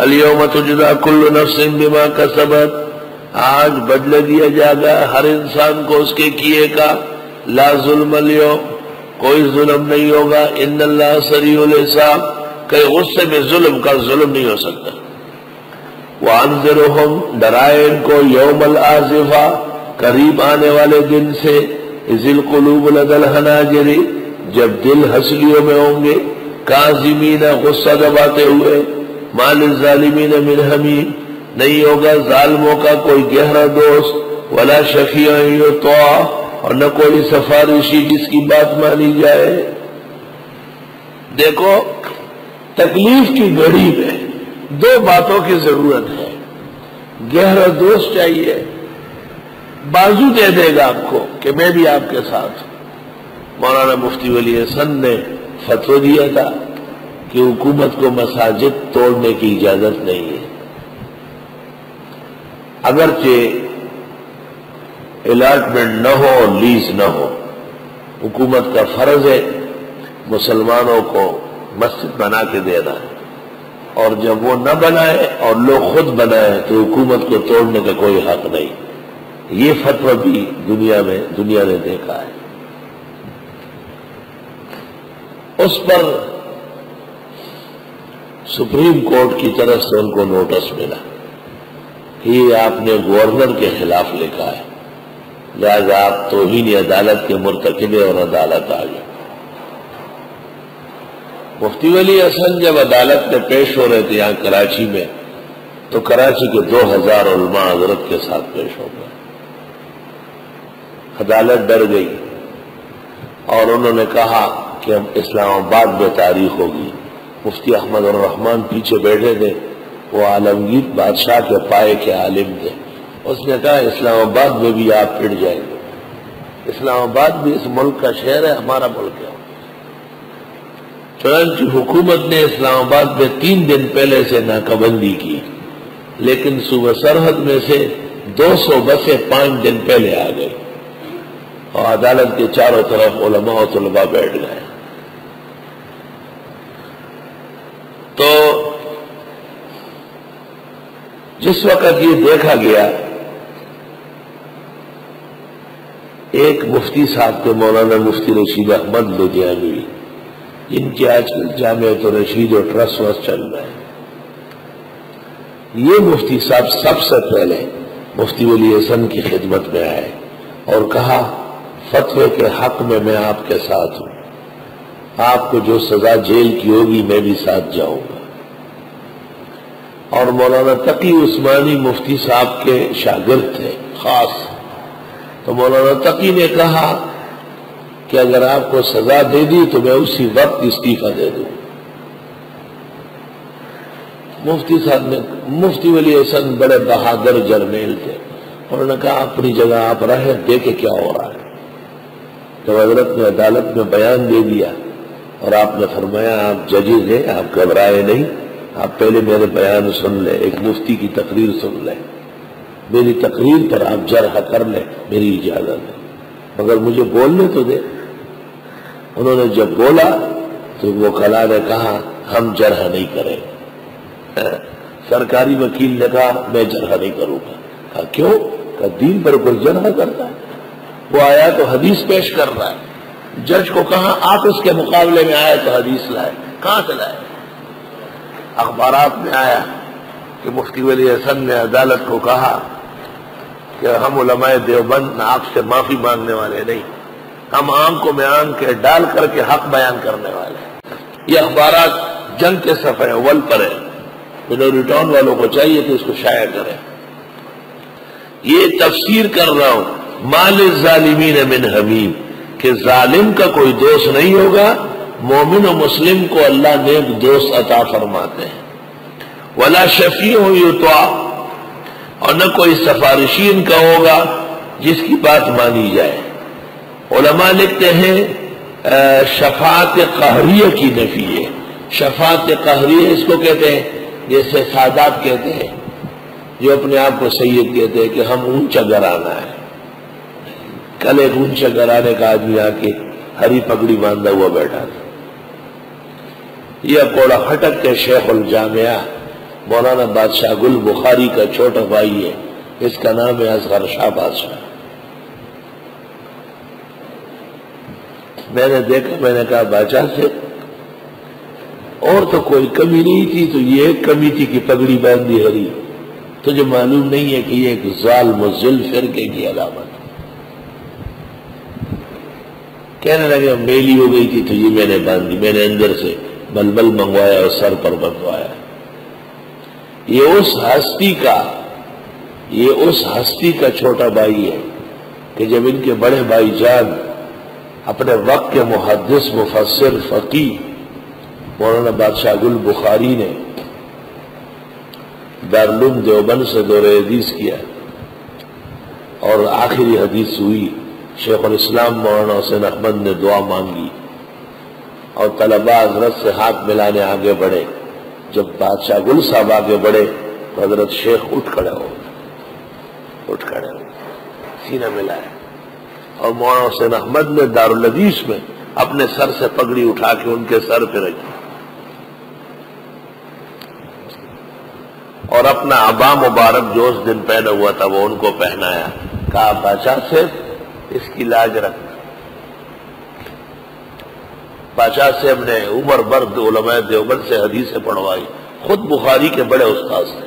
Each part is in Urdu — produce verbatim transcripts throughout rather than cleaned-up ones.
الیوم تجزا کل نفس بما کسبت، آج بدلے دیا جائے گا ہر انسان کو اس کے کیے کا، لا ظلم الیوم، کوئی ظلم نہیں ہوگا، ان اللہ سریع الحساب، کہ غصے میں ظلم کا ظلم نہیں ہو سکتا۔ وَأَنذِرْهُمْ، ڈرائے ان کو یوم الآزفہ، قریب آنے والے دن سے، اِذِ الْقُلُوبُ لَدَى الْحَنَاجِرِ، جب دل ہنسلیوں میں ہوں گے، کاظمین، غصہ دباتے ہوئے، مَا لِلظَّالِمِينَ مِنْ حَمِيمٍ، نہیں ہوگا ظالموں کا کوئی گہرا دوست، وَلَا شَفِیعٍ یُطَاعٍ، اور نہ کوئی سفارشی جس کی بات مانی جائے۔ دیکھو تکلیف کی گھڑی میں دو باتوں کی ضرورت ہے، گہرا دوست چاہیے، بازو دے دے گا آپ کو کہ میں بھی آپ کے ساتھ۔ مولانا مفتی ولی حسن نے فتویٰ دیا تھا کہ حکومت کو مساجد توڑنے کی اجازت نہیں ہے، اگرچہ الاٹمنٹ نہ ہو، لیز نہ ہو، حکومت کا فرض ہے مسلمانوں کو مسجد بنا کے دینا، اور جب وہ نہ بنائے اور لوگ خود بنائے تو حکومت کو توڑنے کا کوئی حق نہیں۔ یہ فتویٰ بھی دنیا میں دنیا نے دیکھا ہے۔ اس پر سپریم کورٹ کی طرف سے ان کو نوٹس ملا، یہ آپ نے گورنر کے خلاف لکھا ہے، لہذا آپ توہین عدالت کے مرتکب اور عدالت آ گئے۔ مفتی ولی حسن جب عدالت میں پیش ہو رہے تھے یہاں کراچی میں، تو کراچی کے دو ہزار علماء حضرت کے ساتھ پیش ہو گئے۔ عدالت ڈر گئی اور انہوں نے کہا کہ ہم اسلام آباد میں تاریخ ہوگی۔ مفتی احمد الرحمن پیچھے بیٹھے تھے، وہ عالمگیر بادشاہ کے پائے کے عالم تھے، اس نے کہا اسلام آباد میں بھی آپ پڑ جائیں گے، اسلام آباد بھی اس ملک کا شہر ہے، ہمارا ملک ہے۔ چنانچہ حکومت نے اسلام آباد میں تین دن پہلے سے ناکبندی کی، لیکن صوبہ سرحد میں سے دو سو بسیں پانچ دن پہلے آ گئی، اور عدالت کے چاروں طرف علماء و طلباء بیٹھ گئے۔ تو جس وقت یہ دیکھا گیا، ایک مفتی صاحب کے مولانا مفتی رشید احمد لدھیانوی، ان کے آج کل جامعہ رشید اور ٹرسٹ وس چل رہے ہیں، یہ مفتی صاحب سب سے پہلے مفتی ولی حسن کی خدمت میں آئے اور کہا فتوے کے حق میں میں آپ کے ساتھ ہوں، آپ کو جو سزا جیل کی ہوگی میں بھی ساتھ جاؤں گا۔ اور مولانا تقی عثماني مفتی صاحب کے شاگرد تھے خاص، تو مولانا تقی نے کہا کہ اگر آپ کو سزا دے دی تو میں اسی وقت استعفیٰ دے دوں۔ مفتی صاحب نے، مفتی ولی حسن بڑے بہادر جرنیل تھے، انہوں نے کہا اپنی جگہ آپ رہے، دیکھیں کیا ہو رہا ہے۔ جب حضرت نے عدالت میں بیان دے دیا اور آپ نے فرمایا آپ ججز ہیں، آپ گھبرائے نہیں، آپ پہلے میرے بیان سن لیں، ایک مفتی کی تقریر سن لیں، میری تقریر پر آپ جرح کر لیں، میری اجازت ہے، مگر مجھے بولنے تو دے۔ انہوں نے جب بولا تو وکلا نے کہا ہم جرح نہیں کریں، سرکاری وکیل نے کہا میں جرح نہیں کروں گا۔ کہا کیوں؟ کہا دین پر کوئی جرح کرتا ہے، وہ آیا تو حدیث پیش کر رہا ہے، جج کو کہا آپ اس کے مقابلے میں آئے تو حدیث لائے، کہاں سے لائے؟ اخبارات میں آیا کہ مفتی ولی حسن نے عدالت کو کہا کہ ہم علماء دیوبند آپ سے معافی مانگنے والے نہیں، ہم آم کو میان کے ڈال کر کے حق بیان کرنے والے ہیں۔ یہ اخبارات جنگ کے صفحے اول پر ہیں، مینوری ٹاؤن والوں کو چاہیے کہ اس کو شائع کریں۔ یہ تفسیر کر رہا ہوں مَا لِلظَّالِمِينَ مِنْ حَمِيمٍ، کہ ظالم کا کوئی دوست نہیں ہوگا، مومن و مسلم کو اللہ نیک دوست عطا فرماتے ہیں۔ وَلَا شَفِیعٌ یُطَاعٍ، اور نہ کوئی سفارشی ان کا ہوگا جس کی بات مانی جائے۔ علماء لکھتے ہیں شفاعت قہریہ کی نفی ہے، شفاعت قہریہ اس کو کہتے ہیں جیسے سادات کہتے ہیں جو اپنے آپ کو سید کہتے ہیں کہ ہم اونچا گھرانہ ہے۔ کل ایک اونچا گھرانے کا آدمی آ کے ہری پگڑی باندھا ہوا بیٹھا تھا، یہ کوڑا پھٹک کے شیخ الجامعہ مولانا بادشاہ گل بخاری کا چھوٹا بھائی ہے، اس کا نام ہے اصغر شاہ بادشاہ۔ میں نے دیکھا، میں نے کہا بادشاہ سے اور تو کوئی کمی نہیں تھی، تو یہ ایک کمی تھی کہ پگڑی باندھی ہری، تجھے معلوم نہیں ہے کہ یہ ایک ظالم و ذل فرقے کی علامت ہے۔ کہنے لگے میلی ہو گئی تھی تو یہ میں نے باندھی، میں نے اندر سے بلبل منگوایا اور سر پر بنوایا۔ یہ اس ہستی کا یہ اس ہستی کا چھوٹا بھائی ہے کہ جب ان کے بڑے بھائی جان اپنے وقت کے محدث مفسر فقیہ مولانا بادشاہ گل بخاری نے دارالعلوم دیوبند سے دور حدیث کیا اور آخری حدیث ہوئی، شیخ الاسلام مولانا حسین احمد نے دعا مانگی اور طلباء حضرت سے ہاتھ ملانے آگے بڑھے۔ جب بادشاہ گل صاحب آگے بڑھے تو حضرت شیخ اٹھ کھڑے ہو اٹھ کھڑے ہو سینہ ملائے، اور مولانا حسین احمد نے دارالحدیث میں اپنے سر سے پگڑی اٹھا کے ان کے سر پہ رکھی اور اپنا عبا مبارک جو اس دن پہنا ہوا تھا وہ ان کو پہنایا، کہا بادشاہ صاحب اس کی لاج رکھنا۔ بادشاہ صاحب نے عمر بھر علماء دیوبند سے حدیثیں پڑھوائی، خود بخاری کے بڑے استاذ تھے،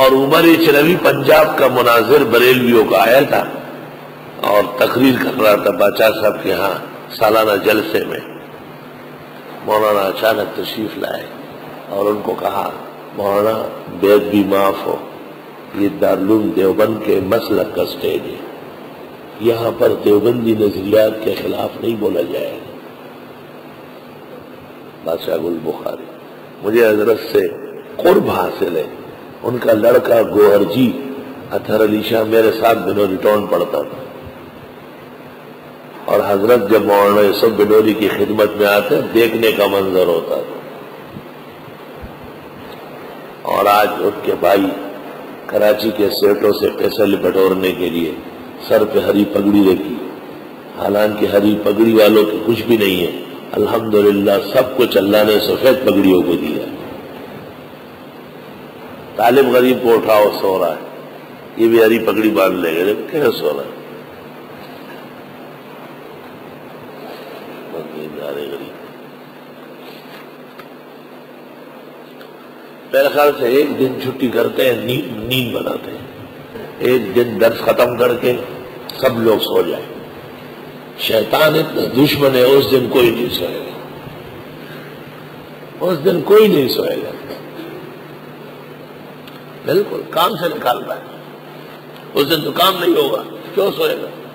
اور عمر چنوی پنجاب کا مناظر بریلویوں کا آیا تھا اور تقریر کر رہا تھا بادشاہ صاحب کے ہاں سالانہ جلسے میں۔ مولانا اچانک تشریف لائے اور ان کو کہا مولانا بیعت بھی معاف ہو، یہ دارالعلوم دیوبند کے مسلک کا سٹیج ہے، یہاں پر دیوبندی نظریات کے خلاف نہیں بولا جائے گا۔ بادشاہ گل بخاری، مجھے حضرت سے قرب حاصل ہے، ان کا لڑکا گوہر جی اطہر علی شاہ میرے ساتھ بنوری ٹاؤن پڑھتا تھا، اور حضرت جب مولانا یوسف بنوری کی خدمت میں آتے دیکھنے کا منظر ہوتا تھا۔ اور آج اٹھ کے بھائی کراچی کے سیٹوں سے پیسہ بٹورنے کے لیے سر پہ ہری پگڑی رکھی، حالانکہ ہری پگڑی والوں کے کچھ بھی نہیں ہے، الحمدللہ سب کچھ اللہ نے سفید پگڑیوں کو دیا۔ طالب غریب کو اٹھاؤ سو رہا ہے، یہ بھی ہری پگڑی باندھ لے گا، کہاں سو رہا ہے غریب۔ میرے خیال سے ایک دن چھٹی کرتے ہیں، نیند بناتے ہیں، ایک دن درس ختم کر کے سب لوگ سو جائیں۔ شیطان اتنا دشمن ہے، اس دن کوئی نہیں سوئے گا، اس دن کوئی نہیں سوئے گا، بالکل کام سے نکال پائے، اس دن تو کام نہیں ہوگا، کیوں سوئے گا؟